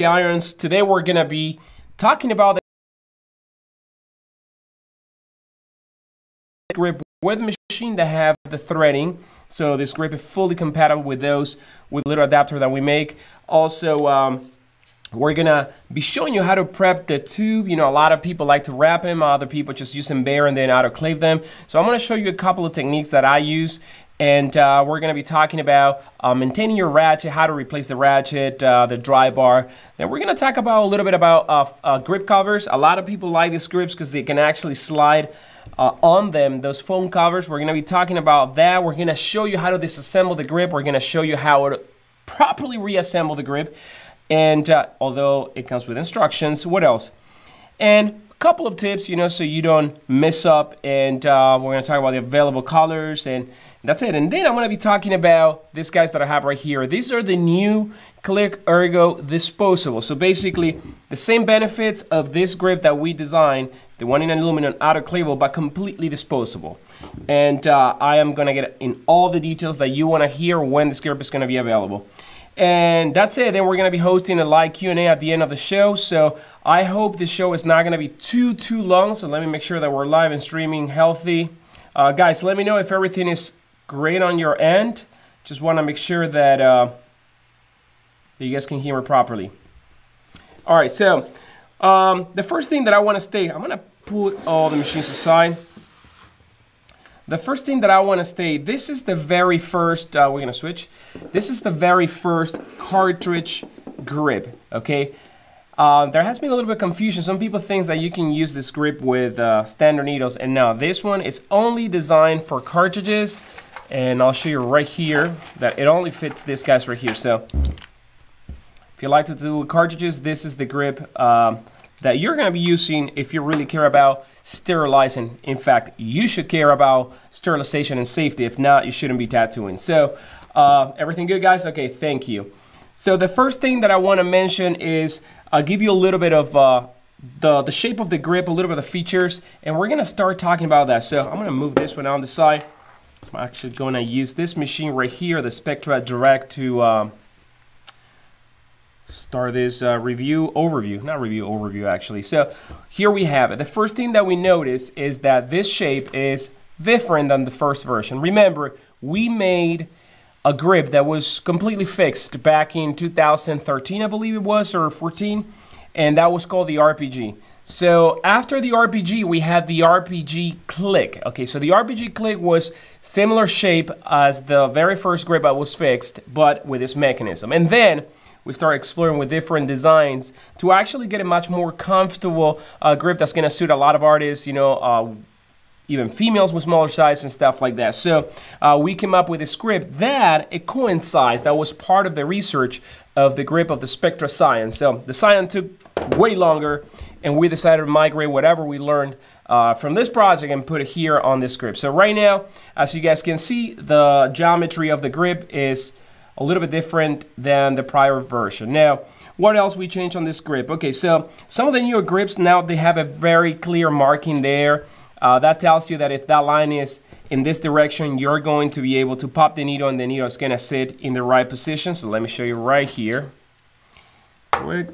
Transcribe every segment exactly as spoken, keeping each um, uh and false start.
The irons. Today we're gonna be talking about the grip with machine that have the threading. So this grip is fully compatible with those, with little adapter that we make. Also, um, we're gonna be showing you how to prep the tube. You know, a lot of people like to wrap them, other people just use them bare and then autoclave them. So I'm gonna show you a couple of techniques that I use. And uh, we're gonna be talking about uh, maintaining your ratchet, how to replace the ratchet, uh, the dry bar. Then we're gonna talk about a little bit about uh, uh, grip covers. A lot of people like these grips because they can actually slide uh, on them, those foam covers. We're gonna be talking about that. We're gonna show you how to disassemble the grip. We're gonna show you how to properly reassemble the grip. And uh, although it comes with instructions, what else? And a couple of tips, you know, so you don't mess up. And uh, we're gonna talk about the available colors and that's it. And then I'm gonna be talking about these guys that I have right here. These are the new Click Ergo disposable. So basically the same benefits of this grip that we designed, the one in aluminum autoclavable, but completely disposable. And uh, I am gonna get in all the details that you wanna hear when this grip is gonna be available. And that's it. Then we're going to be hosting a live Q and A at the end of the show. So I hope this show is not going to be too, too long. So let me make sure that we're live and streaming healthy. Uh, guys, let me know if everything is great on your end. Just want to make sure that, uh, that you guys can hear me properly. All right. So um, the first thing that I want to state, I'm going to put all the machines aside. The first thing that I want to state, this is the very first, uh, we're going to switch, this is the very first cartridge grip, okay? Uh, there has been a little bit of confusion. Some people think that you can use this grip with uh, standard needles, and now this one is only designed for cartridges, and I'll show you right here that it only fits these guys right here. So if you like to do cartridges, this is the grip um, that you're gonna be using if you really care about sterilizing. In fact, you should care about sterilization and safety. If not, you shouldn't be tattooing. So, uh, everything good, guys? Okay, thank you. So the first thing that I wanna mention is, I'll give you a little bit of uh, the, the shape of the grip, a little bit of the features, and we're gonna start talking about that. So I'm gonna move this one on the side. I'm actually gonna use this machine right here, the Spektra Direct, to um, start this uh, review overview, not review overview actually. So here we have it. The first thing that we notice is that this shape is different than the first version. Remember, we made a grip that was completely fixed back in two thousand thirteen, I believe it was, or fourteen, and that was called the R P G. So after the R P G, we had the R P G click. Okay, so the R P G click was similar shape as the very first grip that was fixed, but with this mechanism. And then we start exploring with different designs to actually get a much more comfortable uh, grip that's going to suit a lot of artists, you know, uh, even females with smaller size and stuff like that. So uh, we came up with a script that it coincides, that was part of the research of the grip of the Spektra Xion. So the Xion took way longer, and we decided to migrate whatever we learned uh, from this project and put it here on this grip. So right now, as you guys can see, the geometry of the grip is a little bit different than the prior version. Now, what else we changed on this grip? Okay, so some of the newer grips now, they have a very clear marking there. Uh, that tells you that if that line is in this direction, you're going to be able to pop the needle and the needle is gonna sit in the right position. So let me show you right here. Quick.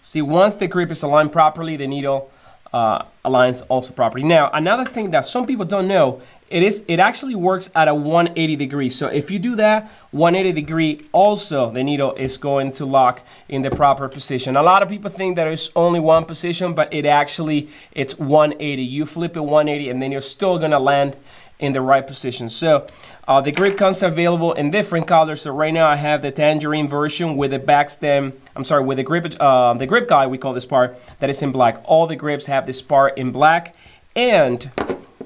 See, once the grip is aligned properly, the needle uh, aligns also properly. Now, another thing that some people don't know, It is. It actually works at a one hundred eighty degree. So if you do that one hundred eighty degree, also the needle is going to lock in the proper position. A lot of people think that it's only one position, but it actually, it's one eighty. You flip it one eighty and then you're still gonna land in the right position. So uh, the grip comes available in different colors. So right now I have the tangerine version with the back stem, I'm sorry, with the grip, uh, the grip guide, we call this part, that is in black. All the grips have this part in black. And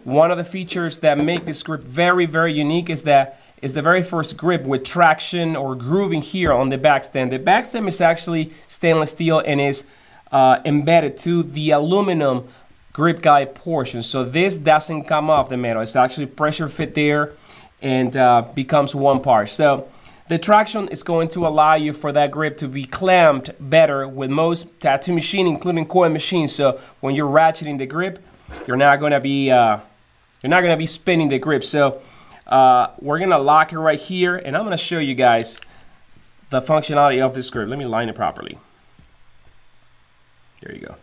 one of the features that make this grip very, very unique is that it's the very first grip with traction or grooving here on the backstem. The backstem is actually stainless steel and is uh, embedded to the aluminum grip guide portion. So this doesn't come off the metal. It's actually pressure fit there and uh, becomes one part. So the traction is going to allow you for that grip to be clamped better with most tattoo machines, including coil machines. So when you're ratcheting the grip, you're not going to be... Uh, You're not gonna be spinning the grip. So uh, we're gonna lock it right here, and I'm gonna show you guys the functionality of this script. Let me line it properly. There you go.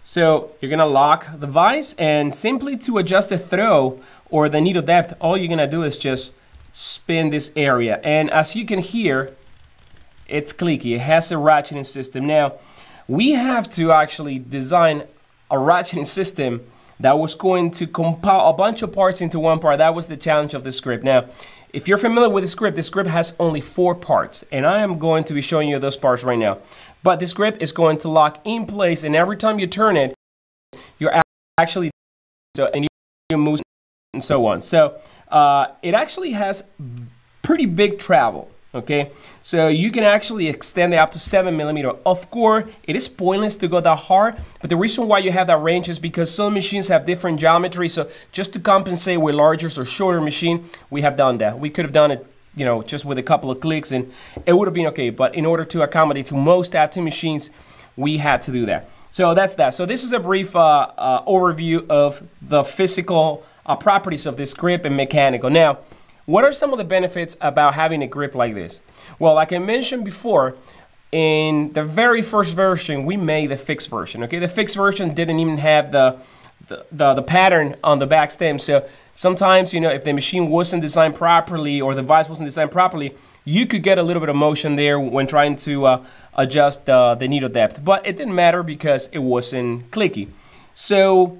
So you're gonna lock the vise, and simply to adjust the throw or the needle depth, all you're gonna do is just spin this area. And as you can hear, it's clicky. It has a ratcheting system. Now, we have to actually design a ratcheting system that was going to compile a bunch of parts into one part. That was the challenge of the script. Now, if you're familiar with the script, the script has only four parts, and I am going to be showing you those parts right now. But the script is going to lock in place, and every time you turn it, you're actually so and you move and so on. So uh, it actually has pretty big travel. Okay, so you can actually extend it up to seven millimeter. Of course, it is pointless to go that hard, but the reason why you have that range is because some machines have different geometry. So just to compensate with larger or shorter machine, we have done that. We could have done it, you know, just with a couple of clicks, and it would have been okay. But in order to accommodate to most tattoo machines, we had to do that. So that's that. So this is a brief uh, uh, overview of the physical uh, properties of this grip and mechanical. Now, what are some of the benefits about having a grip like this? Well, like I mentioned before, in the very first version, we made the fixed version, okay? The fixed version didn't even have the, the, the, the pattern on the back stem. So sometimes, you know, if the machine wasn't designed properly or the vise wasn't designed properly, you could get a little bit of motion there when trying to uh, adjust uh, the needle depth. But it didn't matter because it wasn't clicky. So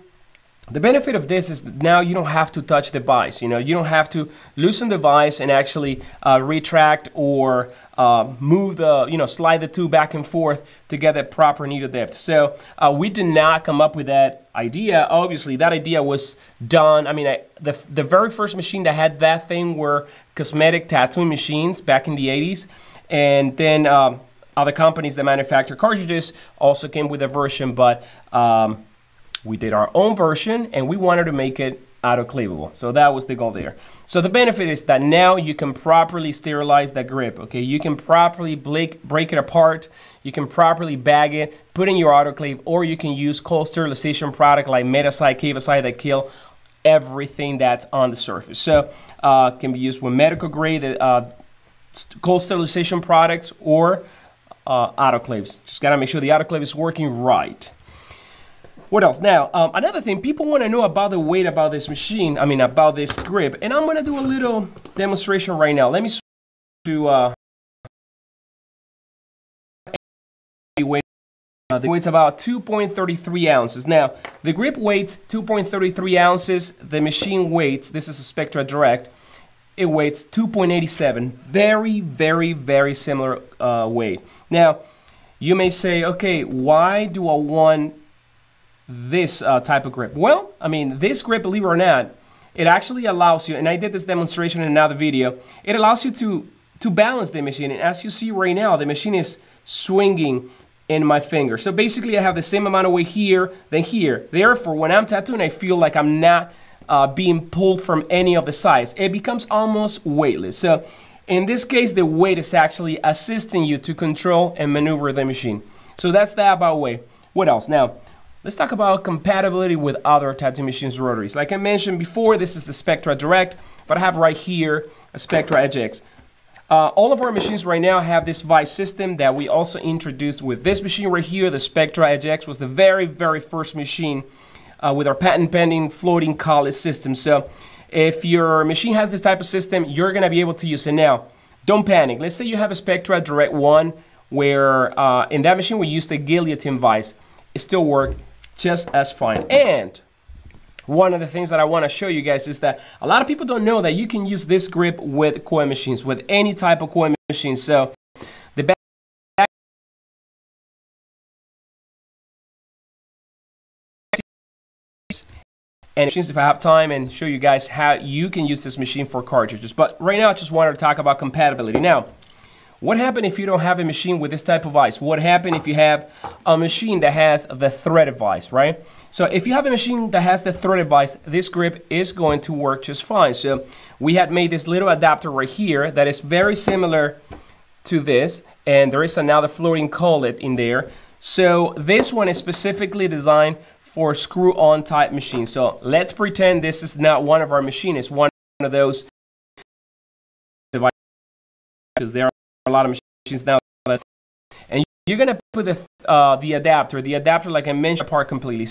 the benefit of this is that now you don't have to touch the vise. You know, you don't have to loosen the vise and actually uh, retract or uh, move the, you know, slide the two back and forth to get that proper needle depth. So uh, we did not come up with that idea. Obviously, that idea was done. I mean, I, the the very first machine that had that thing were cosmetic tattoo machines back in the eighties, and then um, other companies that manufacture cartridges also came with a version, but. Um, We did our own version, and we wanted to make it autoclavable. So that was the goal there. So the benefit is that now you can properly sterilize that grip, okay? You can properly break, break it apart. You can properly bag it, put in your autoclave, or you can use cold sterilization product like Metaside, CaviCide that kill everything that's on the surface. So uh, can be used with medical grade uh, cold sterilization products or uh, autoclaves. Just gotta make sure the autoclave is working right. What else? Now, um, another thing, people want to know about the weight about this machine, I mean, about this grip, and I'm going to do a little demonstration right now. Let me switch to uh, weight. Uh, the weight's about two point three three ounces. Now, the grip weighs two point three three ounces. The machine weights, this is a Spektra Direct, it weighs two point eight seven. Very, very, very similar uh, weight. Now, you may say, okay, why do I want this uh, type of grip? Well, I mean, this grip, believe it or not, it actually allows you, and I did this demonstration in another video, it allows you to, to balance the machine. And as you see right now, the machine is swinging in my finger. So basically, I have the same amount of weight here than here. Therefore, when I'm tattooing, I feel like I'm not uh, being pulled from any of the sides. It becomes almost weightless. So in this case, the weight is actually assisting you to control and maneuver the machine. So that's that about weight. What else? Now, let's talk about compatibility with other tattoo machines' rotaries. Like I mentioned before, this is the Spektra Direct, but I have right here a Spektra Edge X. Uh, all of our machines right now have this vise system that we also introduced with this machine right here. The Spektra Edge X was the very, very first machine uh, with our patent-pending floating collet system. So if your machine has this type of system, you're gonna be able to use it now. Don't panic. Let's say you have a Spektra Direct one where uh, in that machine we used a guillotine vise. It still worked just as fine. And one of the things that I want to show you guys is that a lot of people don't know that you can use this grip with coil machines, with any type of coil machine. So the back and machines, if I have time, and show you guys how you can use this machine for cartridges. But right now I just wanted to talk about compatibility. Now, what happened if you don't have a machine with this type of vise? What happened if you have a machine that has the threaded vise, right? So if you have a machine that has the threaded vise, this grip is going to work just fine. So we had made this little adapter right here that is very similar to this, and there is another floating collet in there. So this one is specifically designed for screw-on type machines. So let's pretend this is not one of our machines, it's one of those devices, because they are a lot of machines now that, and you're gonna put the uh, the adapter, the adapter like I mentioned, apart completely.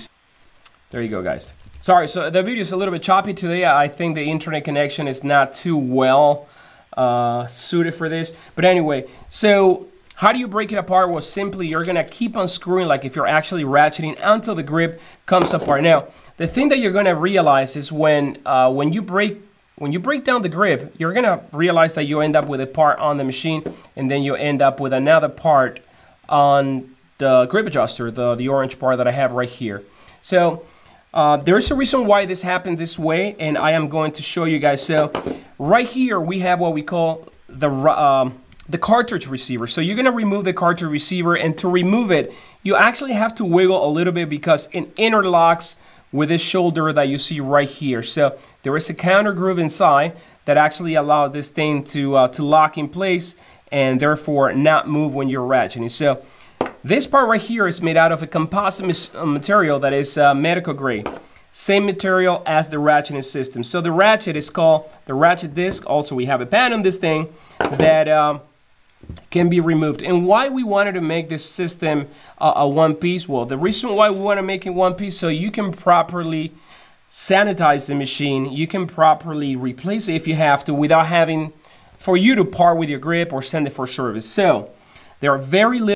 There you go, guys. Sorry, so the video is a little bit choppy today. I think the internet connection is not too well uh, suited for this. But anyway, so how do you break it apart? Well, simply you're gonna keep on screwing, like if you're actually ratcheting, until the grip comes apart. Now, the thing that you're gonna realize is when uh, when you break when you break down the grip, you're gonna realize that you end up with a part on the machine, and then you end up with another part on the grip adjuster, the the orange part that I have right here. So Uh, there's a reason why this happened this way, and I am going to show you guys. So right here we have what we call the um, the cartridge receiver. So you're going to remove the cartridge receiver, and to remove it you actually have to wiggle a little bit because it interlocks with this shoulder that you see right here. So there is a counter groove inside that actually allows this thing to uh, to lock in place and therefore not move when you're ratcheting. So this part right here is made out of a composite material that is uh, medical grade. Same material as the ratcheting system. So the ratchet is called the ratchet disc. Also, we have a pad on this thing that um, can be removed. And why we wanted to make this system uh, a one piece? Well, the reason why we want to make it one piece so you can properly sanitize the machine. You can properly replace it if you have to without having for you to part with your grip or send it for service. So there are very little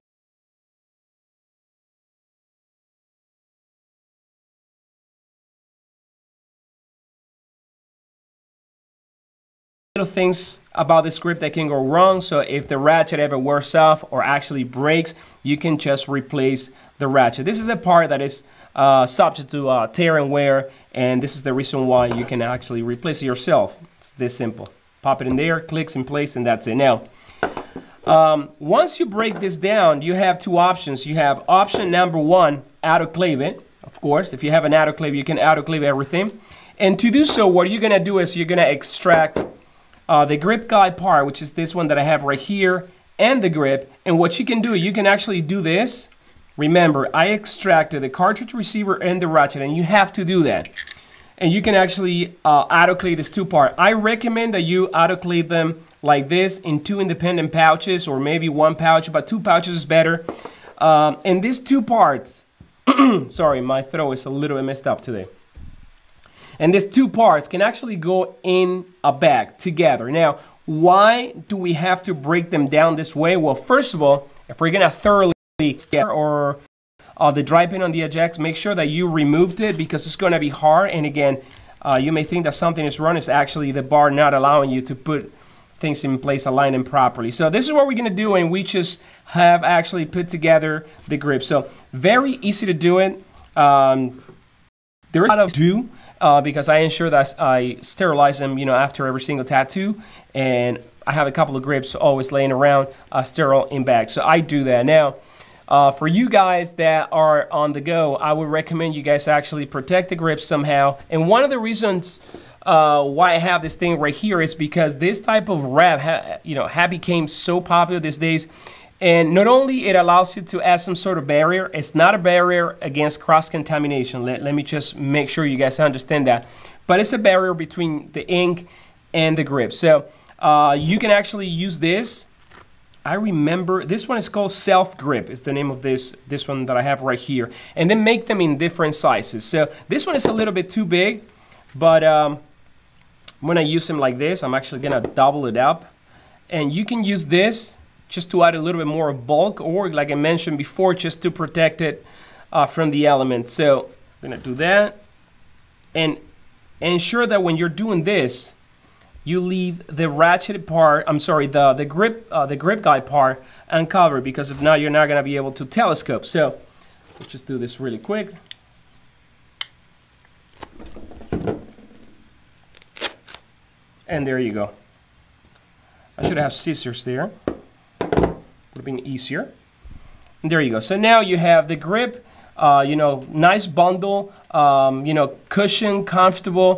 little things about this grip that can go wrong. So if the ratchet ever wears off or actually breaks, you can just replace the ratchet. This is the part that is uh, subject to uh, tear and wear, and this is the reason why you can actually replace it yourself. It's this simple. Pop it in there, clicks in place, and that's it. Now um, once you break this down, you have two options. You have option number one, autoclave it. Of course, if you have an autoclave, you can autoclave everything, and to do so what you're gonna do is you're gonna extract Uh, the grip guide part, which is this one that I have right here, and the grip. And what you can do, you can actually do this. Remember, I extracted the cartridge receiver and the ratchet, and you have to do that. And you can actually uh, autoclave this two part. I recommend that you autoclave them like this in two independent pouches, or maybe one pouch, but two pouches is better. Um, and these two parts, sorry, my throat is a little bit messed up today. And these two parts can actually go in a bag together. Now, why do we have to break them down this way? Well, first of all, if we're gonna thoroughly stir or uh, the dry pin on the Edge X, make sure that you removed it because it's gonna be hard. And again, uh, you may think that something is wrong. It's actually the bar not allowing you to put things in place, align them properly. So this is what we're gonna do, and we just have actually put together the grip. So very easy to do it. Um, There is a lot of do uh, because I ensure that I sterilize them, you know, after every single tattoo, and I have a couple of grips always laying around uh, sterile in bags. So I do that. Now, uh, for you guys that are on the go, I would recommend you guys actually protect the grips somehow. And one of the reasons uh, why I have this thing right here is because this type of wrap, ha you know, has became so popular these days. And not only it allows you to add some sort of barrier, it's not a barrier against cross-contamination. Let, let me just make sure you guys understand that. But it's a barrier between the ink and the grip. So uh, you can actually use this. I remember this one is called Self Grip. It's the name of this, this one that I have right here. And then make them in different sizes. So this one is a little bit too big, but um, when I use them like this, I'm actually gonna double it up. And you can use this just to add a little bit more bulk, or like I mentioned before, just to protect it uh, from the elements. So I'm gonna do that, and ensure that when you're doing this, you leave the ratchet part, I'm sorry, the, the grip uh, the grip guide part uncovered, because if not, you're not gonna be able to telescope. So let's just do this really quick. And there you go. I should have scissors there. Would have been easier. And there you go. So now you have the grip, uh, you know, nice bundle, um, you know, cushion, comfortable,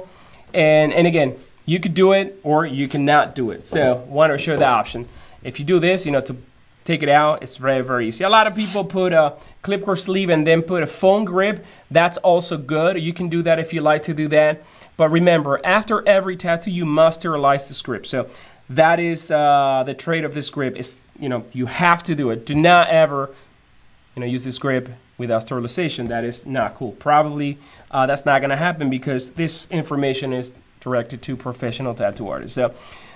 and and again, you could do it or you cannot do it. So want to show the option. If you do this, you know, to take it out, it's very very easy. A lot of people put a clipcore sleeve and then put a foam grip. That's also good. You can do that if you like to do that. But remember, after every tattoo, you must sterilize the grip. So That is uh, the trait of this grip. Is, you know, you have to do it. Do not ever, you know, use this grip without sterilization. That is not cool. Probably uh, that's not going to happen because this information is directed to professional tattoo artists. So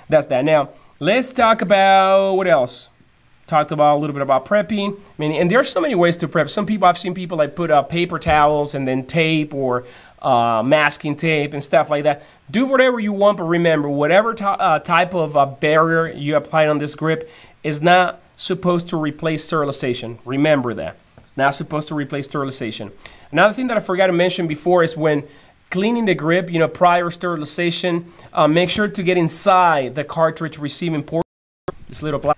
that's that. Now let's talk about what else. Talked about a little bit about prepping. I mean, and there are so many ways to prep. Some people, I've seen people like put uh, paper towels and then tape or uh, masking tape and stuff like that. Do whatever you want, but remember, whatever uh, type of uh, barrier you apply on this grip is not supposed to replace sterilization. Remember that. It's not supposed to replace sterilization. Another thing that I forgot to mention before is when cleaning the grip, you know, prior sterilization, uh, make sure to get inside the cartridge receiving port. This little black.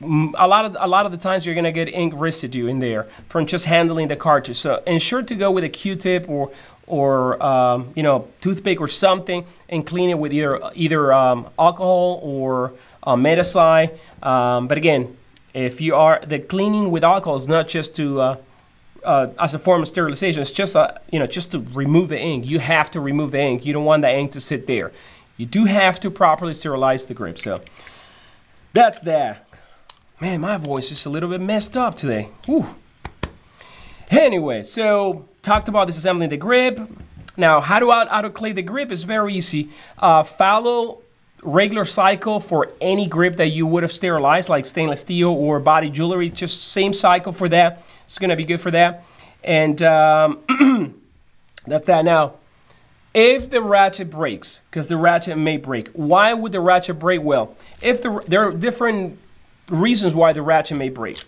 A lot of a lot of the times you're gonna get ink residue in there from just handling the cartridge. So ensure to go with a Q-tip or or um, you know, toothpick or something and clean it with either either um, alcohol or uh, Metaside. Um, but again, if you are the cleaning with alcohol is not just to uh, uh, as a form of sterilization. It's just a, you know, just to remove the ink. You have to remove the ink. You don't want the ink to sit there. You do have to properly sterilize the grip. So that's that. Man, my voice is a little bit messed up today. Whew. Anyway, so talked about disassembling the grip. Now, how to out autoclave the grip is very easy. Uh, follow regular cycle for any grip that you would have sterilized, like stainless steel or body jewelry. Just same cycle for that. It's gonna be good for that. And um, that's that. Now, if the ratchet breaks, because the ratchet may break. Why would the ratchet break? Well, if the, there are different reasons why the ratchet may break.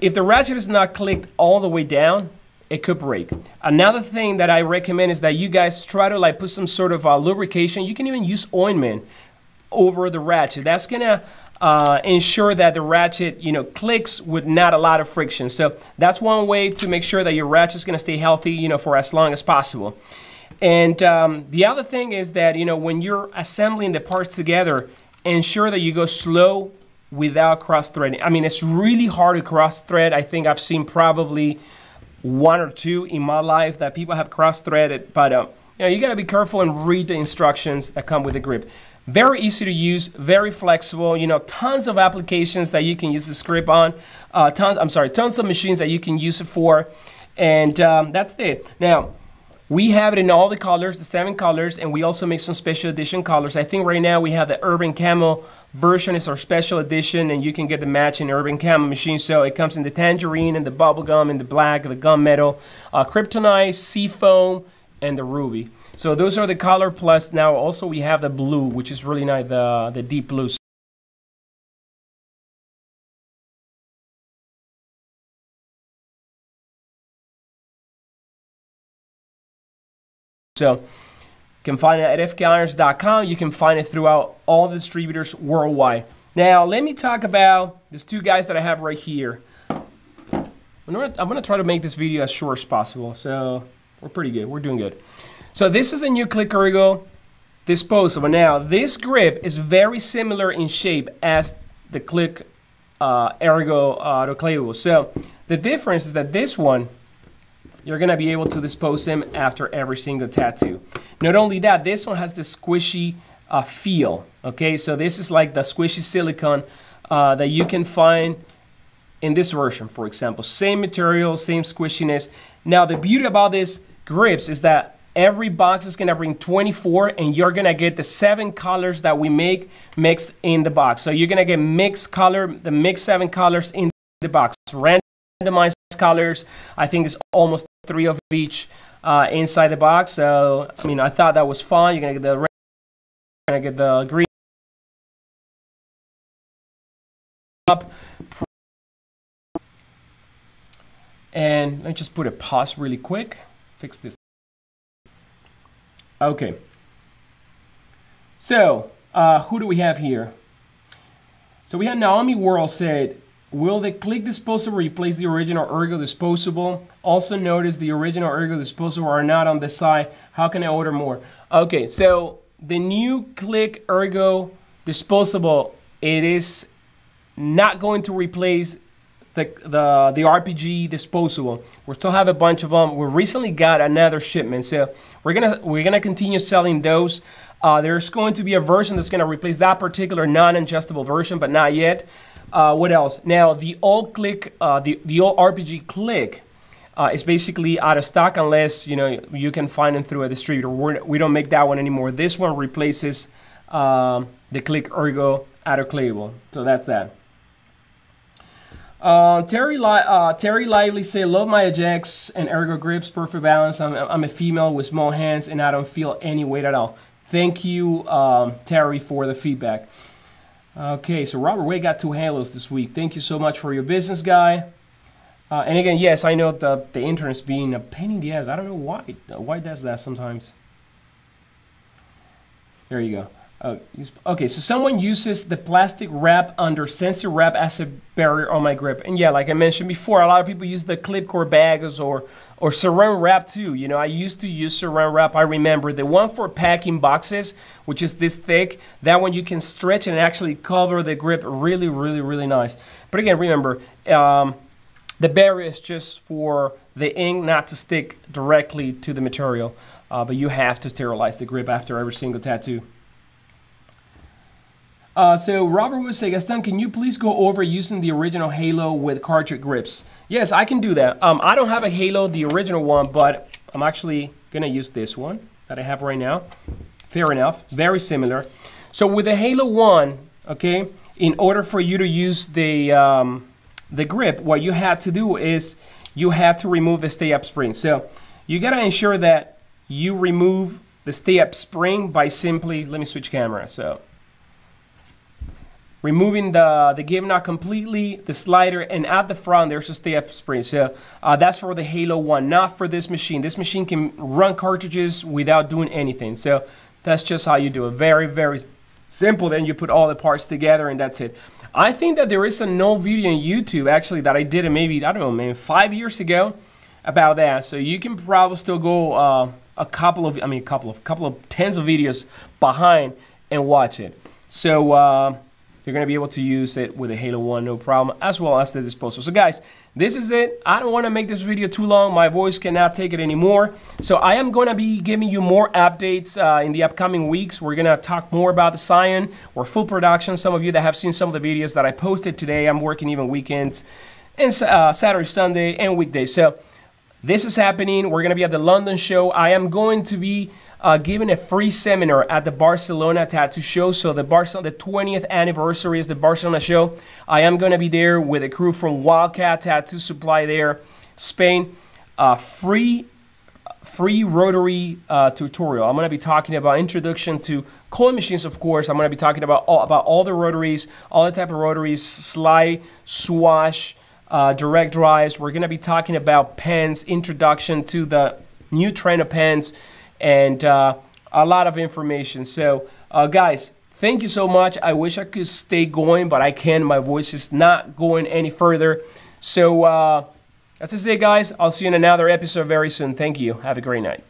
If the ratchet is not clicked all the way down, it could break. Another thing that I recommend is that you guys try to like put some sort of uh, lubrication. You can even use ointment over the ratchet. That's gonna uh, ensure that the ratchet, you know, clicks with not a lot of friction. So that's one way to make sure that your ratchet is gonna stay healthy, you know, for as long as possible. And um, the other thing is that, you know, when you're assembling the parts together, ensure that you go slow without cross-threading. I mean, it's really hard to cross-thread. I think I've seen probably one or two in my life that people have cross-threaded, but uh, you know, you gotta be careful and read the instructions that come with the grip. Very easy to use, very flexible, you know, tons of applications that you can use this grip on, uh, tons, I'm sorry, tons of machines that you can use it for, and um, that's it. Now, we have it in all the colors, the seven colors, and we also make some special edition colors. I think right now we have the Urban Camo version. It's our special edition, and you can get the matching Urban Camo machine. So it comes in the tangerine and the bubblegum and the black, the gunmetal, uh, Kryptonite, Seafoam, and the ruby. So those are the color plus. Now also we have the blue, which is really nice, the, the deep blue. So you can find it at f kirons dot com. You can find it throughout all the distributors worldwide. Now, let me talk about these two guys that I have right here. I'm gonna, I'm gonna try to make this video as short as possible. So we're pretty good, we're doing good. So this is a new Click Ergo disposable. Now, this grip is very similar in shape as the Click uh, Ergo autoclavable. So the difference is that this one, you're gonna be able to dispose them after every single tattoo. Not only that, this one has the squishy uh, feel, okay? So this is like the squishy silicone uh, that you can find in this version, for example. Same material, same squishiness. Now, the beauty about these grips is that every box is gonna bring twenty-four, and you're gonna get the seven colors that we make mixed in the box. So you're gonna get mixed color, the mixed seven colors in the box. Randomized colors, I think it's almost three of each uh, inside the box. So I mean, I thought that was fun. You're gonna get the red, you're gonna get the green, up, and let me just put a pause really quick. Fix this. Okay. So uh, who do we have here? So we have Naomi Worl said, will the Click disposable replace the original Ergo disposable? Also notice the original Ergo disposable are not on the side. How can I order more? Okay, so the new Click Ergo disposable, it is not going to replace the, the, the R P G disposable. We still have a bunch of them. We recently got another shipment, so we're gonna, we're gonna continue selling those. Uh, there's going to be a version that's going to replace that particular non-ingestible version, but not yet. Uh, what else? Now, the old click, uh, the, the old R P G click uh, is basically out of stock unless, you know, you can find them through a distributor. We're, we don't make that one anymore. This one replaces um, the Click Ergo autoclavable. So that's that. Uh, Terry, Li uh, Terry Lively said, love my Edge X and Ergo grips, perfect balance. I'm, I'm a female with small hands and I don't feel any weight at all. Thank you, um, Terry, for the feedback. Okay, so Robert Way got two halos this week. Thank you so much for your business, guy. Uh, and again, yes, I know the, the internet's being a pain in the ass. I don't know why. Why does that sometimes? There you go. Uh, okay, so someone uses the plastic wrap under sensory wrap as a barrier on my grip. And yeah, like I mentioned before, a lot of people use the clipcore bags or or saran wrap too. You know, I used to use saran wrap. I remember the one for packing boxes, which is this thick. That one you can stretch and actually cover the grip really, really, really nice. But again, remember, um, the barrier is just for the ink not to stick directly to the material. Uh, but you have to sterilize the grip after every single tattoo. Uh, so Robert would say, Gaston, can you please go over using the original halo with cartridge grips? Yes, I can do that. Um, I don't have a halo, the original one, but I'm actually going to use this one that I have right now. Fair enough. Very similar. So with the halo one, okay, in order for you to use the, um, the grip, what you had to do is you had to remove the stay-up spring. So you got to ensure that you remove the stay-up spring by simply, let me switch camera, so... removing the, the give knot completely, the slider, and at the front, there's a stay-up spring. So uh, that's for the Halo one, not for this machine. This machine can run cartridges without doing anything. So that's just how you do it. Very, very simple. Then you put all the parts together, and that's it. I think that there is a no video on YouTube, actually, that I did it maybe, I don't know, maybe five years ago about that. So you can probably still go uh, a couple of, I mean, a couple of, couple of tens of videos behind and watch it. So... Uh, you're going to be able to use it with a Halo one, no problem, as well as the disposal. So guys, this is it. I don't want to make this video too long. My voice cannot take it anymore. So I am going to be giving you more updates uh, in the upcoming weeks. We're going to talk more about the Xion or full production. Some of you that have seen some of the videos that I posted today, I'm working even weekends and uh, Saturday, Sunday and weekdays. So this is happening. We're going to be at the London show. I am going to be Uh, giving a free seminar at the Barcelona Tattoo Show. So the Barcelona, the twentieth anniversary is the Barcelona show. I am going to be there with a crew from Wildcat Tattoo Supply there, Spain. Uh, free, free rotary uh, tutorial. I'm going to be talking about introduction to coil machines, of course. I'm going to be talking about all, about all the rotaries, all the type of rotaries, slide, swash, uh, direct drives. We're going to be talking about pens, introduction to the new trend of pens, and uh, a lot of information. So uh, guys, thank you so much. I wish I could stay going, but I can't. My voice is not going any further. So uh, that's it, guys. I'll see you in another episode very soon. Thank you. Have a great night.